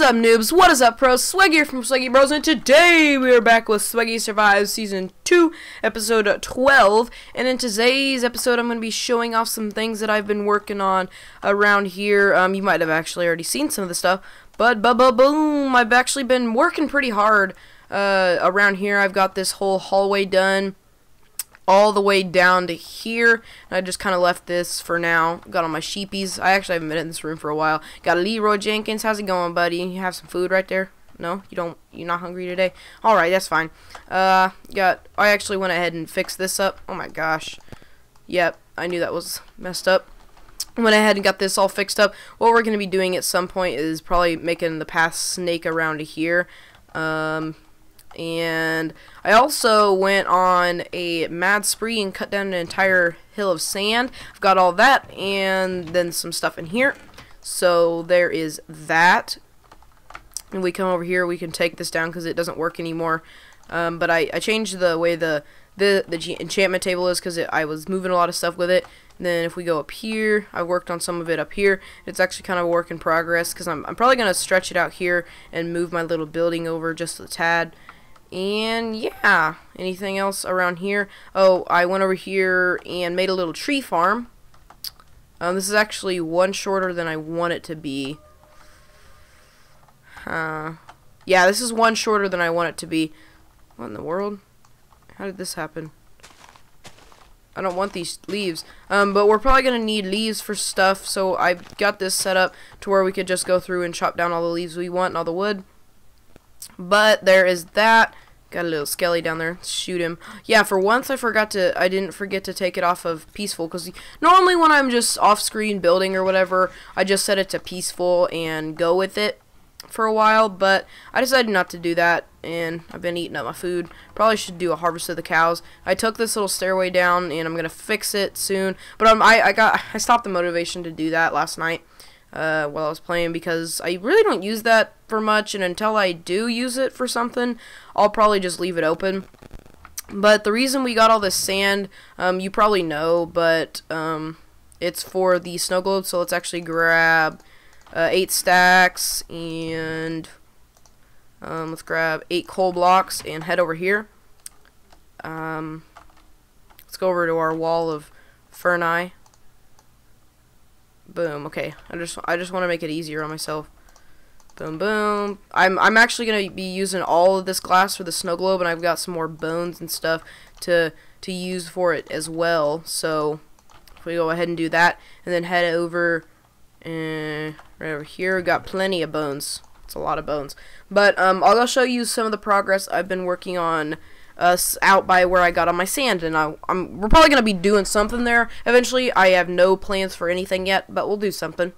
is up, noobs? What is up, pros? Sweggie here from Sweggie Bros, and today we are back with Sweggie Survives Season 2, Episode 12. And in today's episode, I'm going to be showing off some things that I've been working on around here. You might have actually already seen some of the stuff, but ba-ba-boom, I've actually been working pretty hard around here. I've got this whole hallway done all the way down to here, and I just kind of left this for now. Got all my sheepies. I actually haven't been in this room for a while. Got Leroy Jenkins. How's it going, buddy? You have some food right there? No? You don't? You're not hungry today? Alright, that's fine. I actually went ahead and fixed this up. Oh my gosh. Yep, I knew that was messed up. Went ahead and got this all fixed up. What we're going to be doing at some point is probably making the path snake around to here. And I also went on a mad spree and cut down an entire hill of sand. I've got all that and then some stuff in here. So there is that. And we come over here, we can take this down because it doesn't work anymore. But I changed the way the enchantment table is because I was moving a lot of stuff with it. And then if we go up here, I worked on some of it up here. It's actually kind of a work in progress because I'm probably going to stretch it out here and move my little building over just a tad. And yeah, anything else around here? Oh, I went over here and made a little tree farm. This is actually one shorter than I want it to be. Yeah, this is one shorter than I want it to be. What in the world? How did this happen? I don't want these leaves. But we're probably going to need leaves for stuff, so I've got this set up to where we could just go through and chop down all the leaves we want and all the wood. But there is that. Got a little skelly down there. Shoot him. Yeah, for once I didn't forget to take it off of peaceful, because normally when I'm just off screen building or whatever, I just set it to peaceful and go with it for a while, but I decided not to do that, and I've been eating up my food. Probably should do a harvest of the cows. I took this little stairway down, and I'm going to fix it soon, but I stopped the motivation to do that last night. While I was playing, because I really don't use that for much, and until I do use it for something, I'll probably just leave it open. But the reason we got all this sand, you probably know, but it's for the snow globe. So let's actually grab 8 stacks, and let's grab 8 coal blocks and head over here. Let's go over to our wall of Fern Eye. Boom. Okay, I just want to make it easier on myself. Boom, boom. I'm actually gonna be using all of this glass for the snow globe, and I've got some more bones and stuff to use for it as well. So if we go ahead and do that, and then head over right over here. We've got plenty of bones. It's a lot of bones. But I'll show you some of the progress I've been working on. Out by where I got on my sand, and we're probably gonna be doing something there eventually. I have no plans for anything yet, but we'll do something.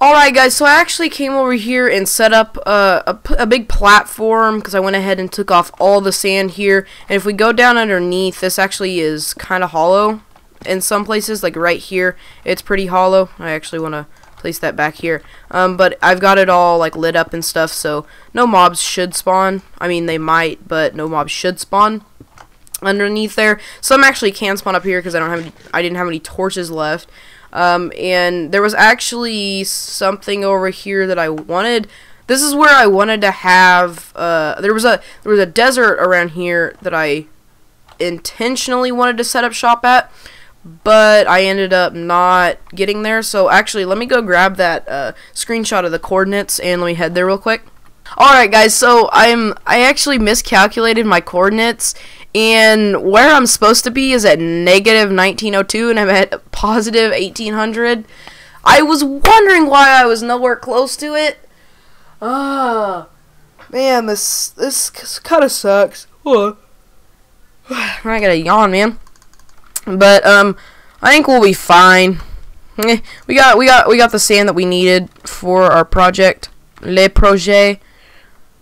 Alright guys, so I actually came over here and set up a big platform, because I went ahead and took off all the sand here, and if we go down underneath, this actually is kinda hollow in some places. Like right here, it's pretty hollow. I actually wanna place that back here, but I've got it all like lit up and stuff, so no mobs should spawn. I mean, they might, but no mobs should spawn underneath there. Some actually can spawn up here because I didn't have any torches left. And there was actually something over here that I wanted. This is where I wanted to have. There was a desert around here that I intentionally wanted to set up shop at, but I ended up not getting there. So actually, let me go grab that screenshot of the coordinates, and let me head there real quick. Alright guys, so I actually miscalculated my coordinates, and where I'm supposed to be is at negative 1902, and I'm at positive 1800. I was wondering why I was nowhere close to it. Man, this kinda sucks. I gotta yawn, man. But I think we'll be fine. We got the sand that we needed for our project, le projet,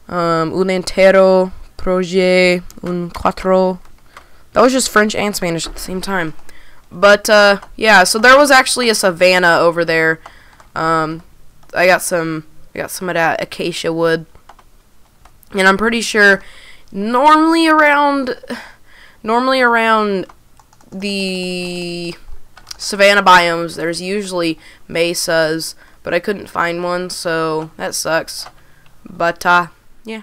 un entero projet, un cuatro. That was just French and Spanish at the same time. But yeah, so there was actually a savanna over there. I got some of that acacia wood, and I'm pretty sure normally around the savanna biomes, there's usually mesas, but I couldn't find one, so that sucks. But yeah.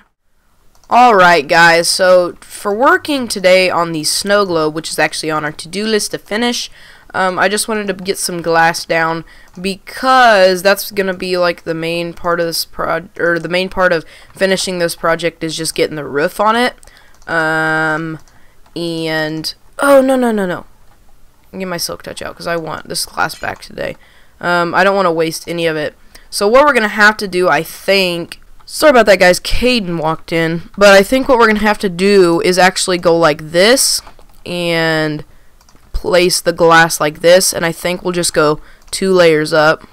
Alright guys, so for working today on the snow globe, which is actually on our to-do list to finish, I just wanted to get some glass down because that's gonna be like the main part of this the main part of finishing this project is just getting the roof on it. And oh no. Get my silk touch out because I want this glass back today. I don't want to waste any of it. So what we're gonna have to do, I think. Sorry about that, guys. Caden walked in, but I think what we're gonna have to do is actually go like this and place the glass like this, and I think we'll just go 2 layers up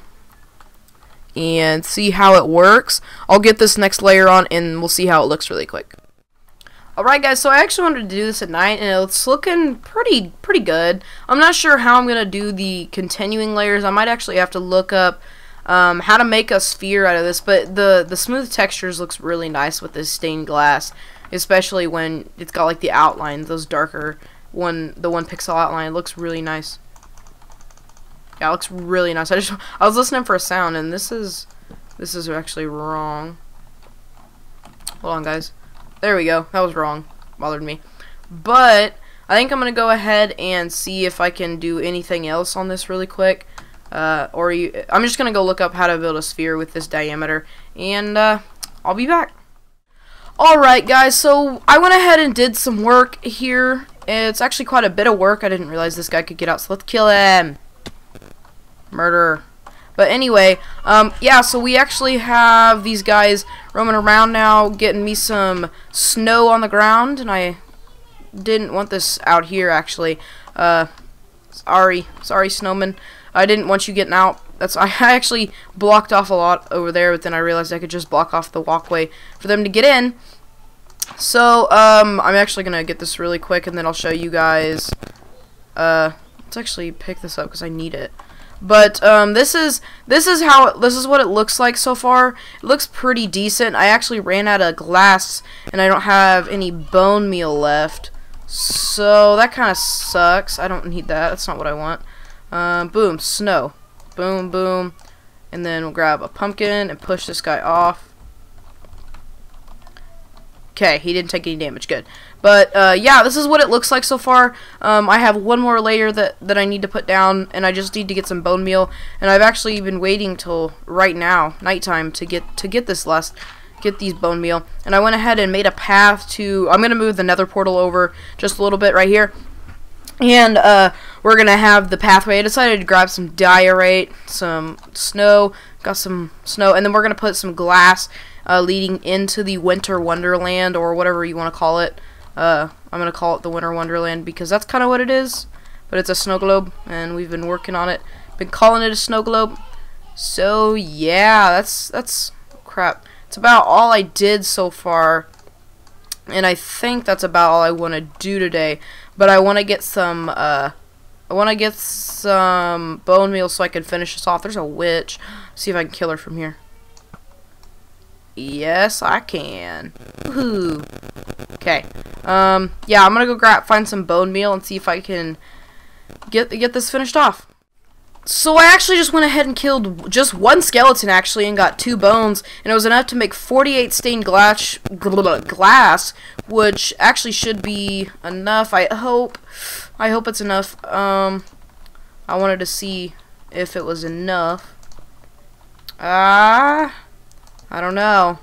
and see how it works. I'll get this next layer on and we'll see how it looks really quick. Alright guys, so I actually wanted to do this at night and it's looking pretty good. I'm not sure how I'm gonna do the continuing layers. I might actually have to look up how to make a sphere out of this, but the smooth textures looks really nice with this stained glass, especially when it's got like the outlines, those darker the one pixel outline. It looks really nice. Yeah, it looks really nice. I was listening for a sound, and this is actually wrong. Hold on, guys. There we go. That was wrong. Bothered me. But I think I'm gonna go ahead and see if I can do anything else on this really quick. I'm just gonna go look up how to build a sphere with this diameter, and I'll be back. Alright, guys. So I went ahead and did some work here. It's actually quite a bit of work. I didn't realize this guy could get out, so let's kill him. Murderer. But anyway, yeah, so we actually have these guys roaming around now, getting me some snow on the ground, and I didn't want this out here, actually. Sorry, snowman. I didn't want you getting out. I actually blocked off a lot over there, but then I realized I could just block off the walkway for them to get in. So, I'm actually gonna get this really quick and then I'll show you guys, let's actually pick this up because I need it. But, this is what it looks like so far. It looks pretty decent. I actually ran out of glass and I don't have any bone meal left. So, that kind of sucks. I don't need that. That's not what I want. Boom, snow. Boom, boom. And then we'll grab a pumpkin and push this guy off. Okay, he didn't take any damage, good. But, yeah, this is what it looks like so far. I have one more layer that I need to put down, and I just need to get some bone meal. And I've actually been waiting till right now, nighttime, to get these bone meal. And I went ahead and made a path to... I'm going to move the nether portal over just a little bit right here. And, we're going to have the pathway. I decided to grab some diorite, some snow, got some snow, and then we're going to put some glass... leading into the Winter Wonderland, or whatever you want to call it. I'm going to call it the Winter Wonderland because that's kind of what it is. But it's a snow globe, and we've been working on it. Been calling it a snow globe. So, yeah, that's crap. It's about all I did so far. And I think that's about all I want to do today. But I want to get some, bone meal so I can finish this off. There's a witch. See if I can kill her from here. Yes, I can. Woohoo. Okay. Yeah, I'm gonna go find some bone meal and see if I can get this finished off. So I actually just went ahead and killed just one skeleton, actually, and got 2 bones, and it was enough to make 48 stained glass, which actually should be enough. I hope it's enough. I wanted to see if it was enough. I don't know.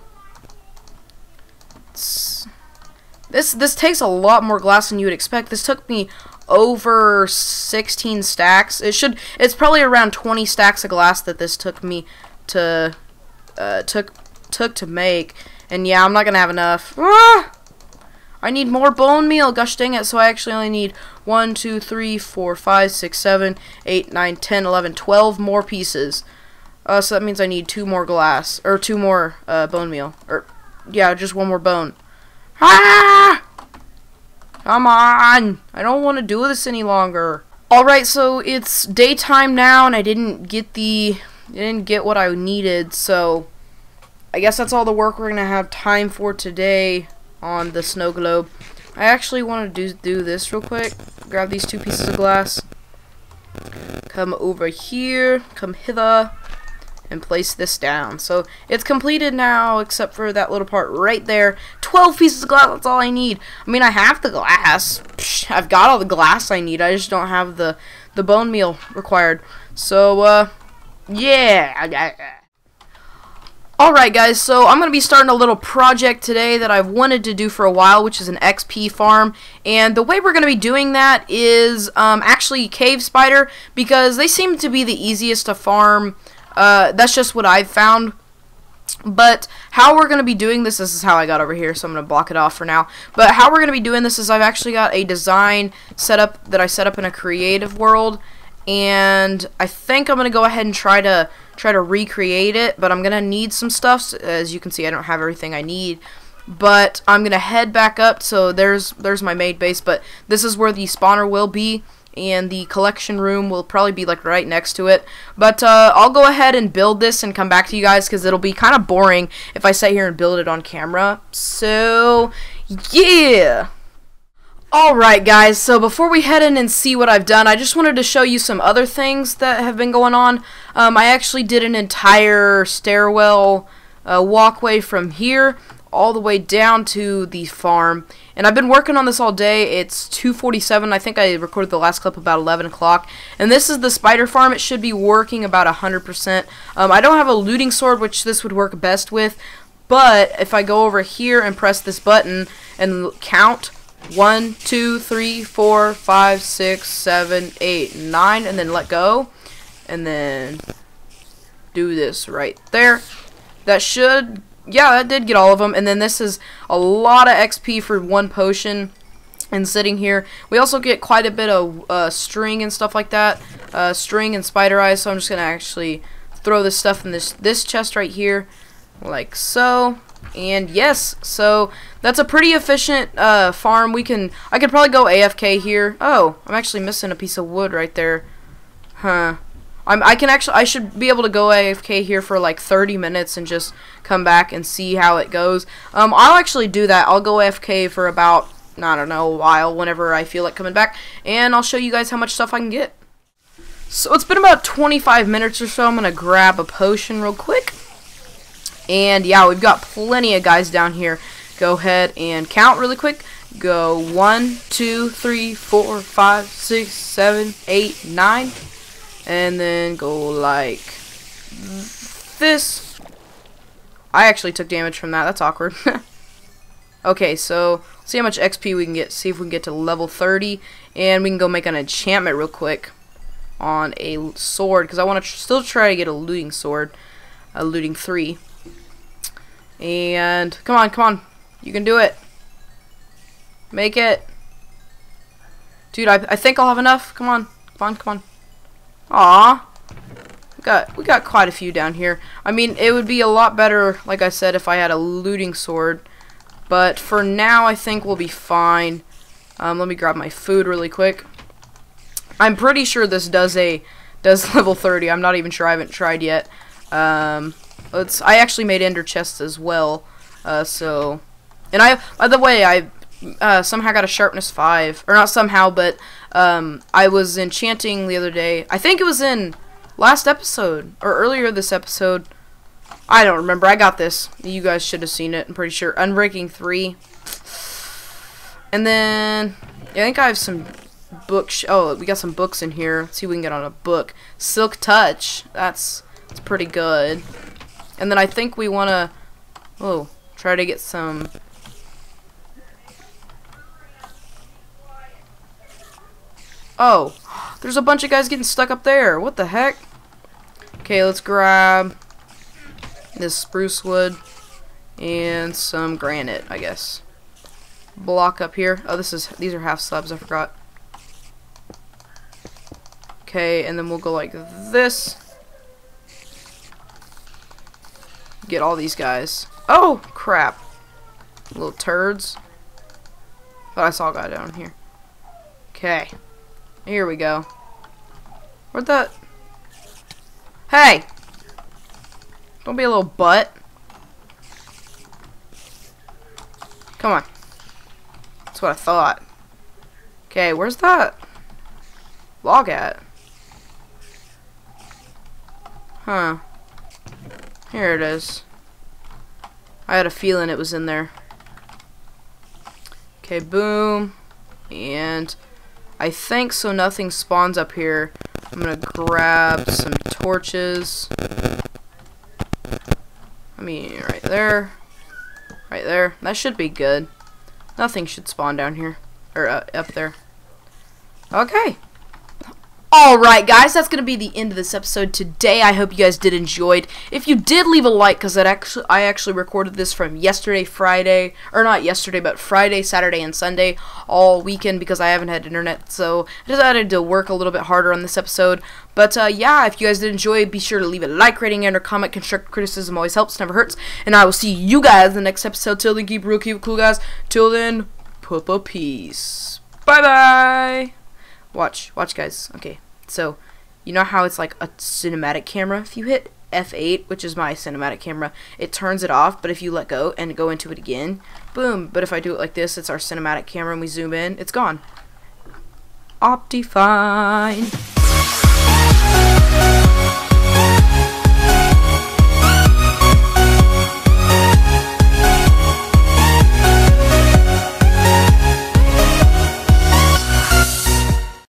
This takes a lot more glass than you would expect. This took me over 16 stacks. It's probably around 20 stacks of glass that this took me to to make. And yeah, I'm not gonna have enough. Ah! I need more bone meal. Gosh dang it! So I actually only need 1, 2, 3, 4, 5, 6, 7, 8, 9, 10, 11, 12 more pieces. So that means I need 2 more glass, or 2 more, bone meal, or, yeah, just 1 more bone. Ah! Come on! I don't want to do this any longer. Alright, so it's daytime now, and I didn't get what I needed, so I guess that's all the work we're gonna have time for today on the snow globe. I actually want to do this real quick. Grab these 2 pieces of glass. Come over here. Come hither. and place this down. So it's completed now, except for that little part right there. 12 pieces of glass, that's all I need. I mean, I have the glass. Psh, I've got all the glass I need. I just don't have the bone meal required. So, yeah. Alright guys, so I'm going to be starting a little project today that I've wanted to do for a while, which is an XP farm, and the way we're going to be doing that is actually cave spider, because they seem to be the easiest to farm. That's just what I've found. But how we're going to be doing this is how I got over here, so I'm going to block it off for now. But how we're going to be doing this is I've actually got a design set up that I set up in a creative world, and I think I'm going to go ahead and try to recreate it, but I'm gonna need some stuff. As you can see, I don't have everything I need, but I'm gonna head back up. So there's my main base, but this is where the spawner will be, and the collection room will probably be like right next to it. But I'll go ahead and build this and come back to you guys, because it'll be kind of boring if I sit here and build it on camera. So yeah. Alright guys, so before we head in and see what I've done, I just wanted to show you some other things that have been going on. I actually did an entire stairwell walkway from here all the way down to the farm. And I've been working on this all day. It's 2:47. I think I recorded the last clip about 11 o'clock. And this is the spider farm. It should be working about 100%. I don't have a looting sword, which this would work best with. But if I go over here and press this button and count... 1, 2, 3, 4, 5, 6, 7, 8, 9, and then let go, and then do this right there. That should, yeah, that did get all of them. And then this is a lot of XP for one potion. And sitting here, we also get quite a bit of string and stuff like that, string and spider eyes. So I'm just gonna actually throw this stuff in this chest right here, like so. And yes, so that's a pretty efficient farm. I could probably go AFK here. Oh, I'm actually missing a piece of wood right there. Huh. I should be able to go AFK here for like 30 minutes and just come back and see how it goes. I'll actually do that. I'll go AFK for about, I don't know, a while, whenever I feel like coming back, and I'll show you guys how much stuff I can get. So it's been about 25 minutes or so. I'm gonna grab a potion real quick. And yeah, we've got plenty of guys down here. Go ahead and count really quick. Go 1, 2, 3, 4, 5, 6, 7, 8, 9. And then go like this. I actually took damage from that. That's awkward. Okay, so let's see how much XP we can get. See if we can get to level 30. And we can go make an enchantment real quick on a sword, because I want to still try to get a looting sword. A looting 3. And come on, come on, you can do it. Make it, dude. I think I'll have enough. Come on, come on, come on. Aw, we got quite a few down here. I mean, it would be a lot better, like I said, if I had a looting sword, but for now I think we'll be fine. Let me grab my food really quick. I'm pretty sure this does level 30. I'm not even sure. I haven't tried yet. I actually made ender chests as well, so, and I, by the way, I somehow got a sharpness 5, or not somehow, but I was enchanting the other day. I think it was in last episode, or earlier this episode, I don't remember. I got this, you guys should have seen it, I'm pretty sure. Unbreaking 3, and then, I think I have some books. Oh, we got some books in here. Let's see if we can get on a book. Silk Touch, that's pretty good. And then I think we want to try to get some... Oh, there's a bunch of guys getting stuck up there. What the heck? Okay, let's grab this spruce wood and some granite, I guess. Block up here. Oh, these are half slabs, I forgot. Okay, and then we'll go like this. Get all these guys. Oh, crap. Little turds. But I saw a guy down here. Okay. Here we go. Where'd that... Hey! Don't be a little butt. Come on. That's what I thought. Okay, where's that log at? Huh. Here it is. I had a feeling it was in there. Okay, boom. And I think so nothing spawns up here. I'm gonna grab some torches. I mean, right there. Right there. That should be good. Nothing should spawn down here. Or up there. Okay. Alright guys, that's going to be the end of this episode today. I hope you guys did enjoy. If you did, leave a like, because I actually recorded this from yesterday, Friday, or not yesterday, but Friday, Saturday, and Sunday, all weekend, because I haven't had internet, so I decided to work a little bit harder on this episode. But yeah, if you guys did enjoy, be sure to leave a like, rating, and or comment. Constructive criticism always helps, never hurts, and I will see you guys in the next episode. Till then, keep real, keep cool, guys. Till then, papa peace. Bye-bye. Watch, guys. Okay. So, you know how it's like a cinematic camera? If you hit F8, which is my cinematic camera, it turns it off, but if you let go and go into it again, boom. But if I do it like this, it's our cinematic camera, and we zoom in, it's gone. Optifine.